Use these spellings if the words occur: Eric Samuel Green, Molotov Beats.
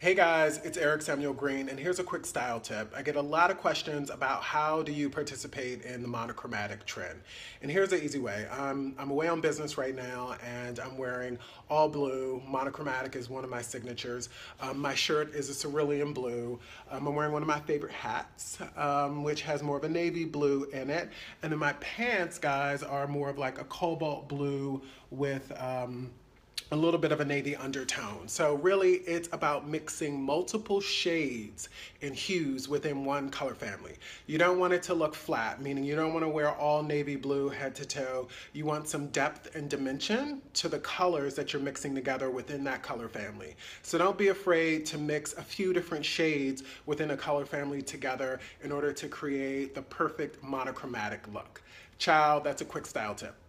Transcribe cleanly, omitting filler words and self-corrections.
Hey guys, it's Eric Samuel Green, and here's a quick style tip. I get a lot of questions about how do you participate in the monochromatic trend. And here's the easy way. I'm away on business right now, and I'm wearing all blue. Monochromatic is one of my signatures. My shirt is a cerulean blue. I'm wearing one of my favorite hats, which has more of a navy blue in it. And then my pants, guys, are more of like a cobalt blue with a little bit of a navy undertone. So really it's about mixing multiple shades and hues within one color family. You don't want it to look flat, meaning you don't want to wear all navy blue head to toe. You want some depth and dimension to the colors that you're mixing together within that color family. So don't be afraid to mix a few different shades within a color family together in order to create the perfect monochromatic look. Child, that's a quick style tip.